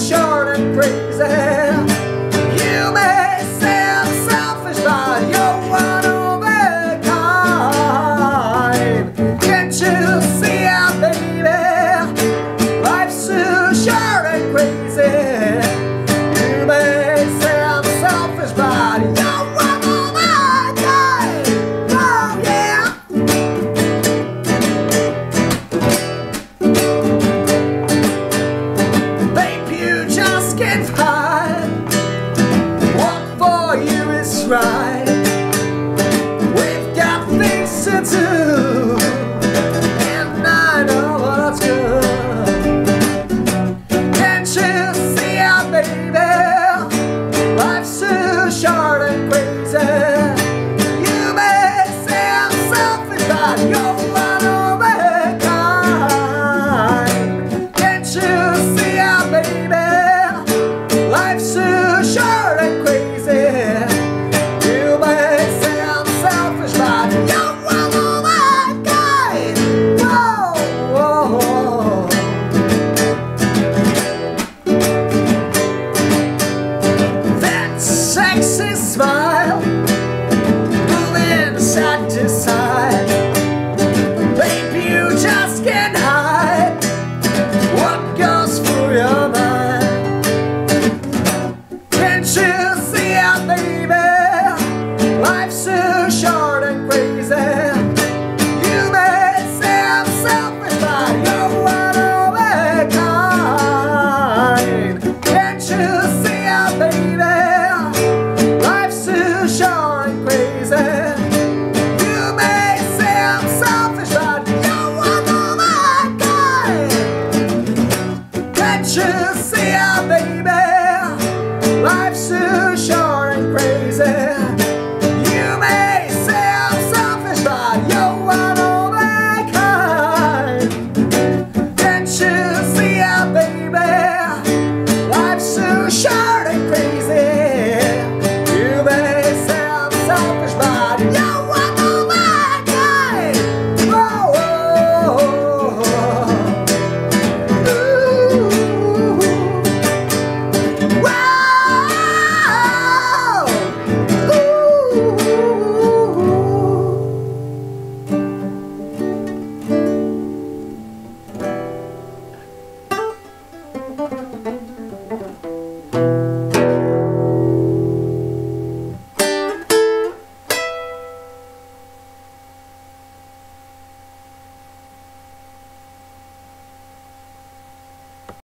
short and crazy. Right. We've got things to do, and I know what's good. Can't you see how, baby, life's too short and crazy? You may say I'm selfish, but you're one of a kind. Can't you see how, baby, life's too short and crazy? Sexy smile, moving side to side. Baby, you just can't hide what goes through your mind. Can't you see it, baby? Life's too short and crazy. You may say I'm selfish, but you're one of a kind. Can't you see it, baby? Just see ya, baby, life's too short and crazy. You may say I'm selfish, but you're one of a kind. Can't you see ya, baby, life's too short and crazy. You may say I'm selfish, but you're one of a kind. Whoa, whoa, whoa. Ooh.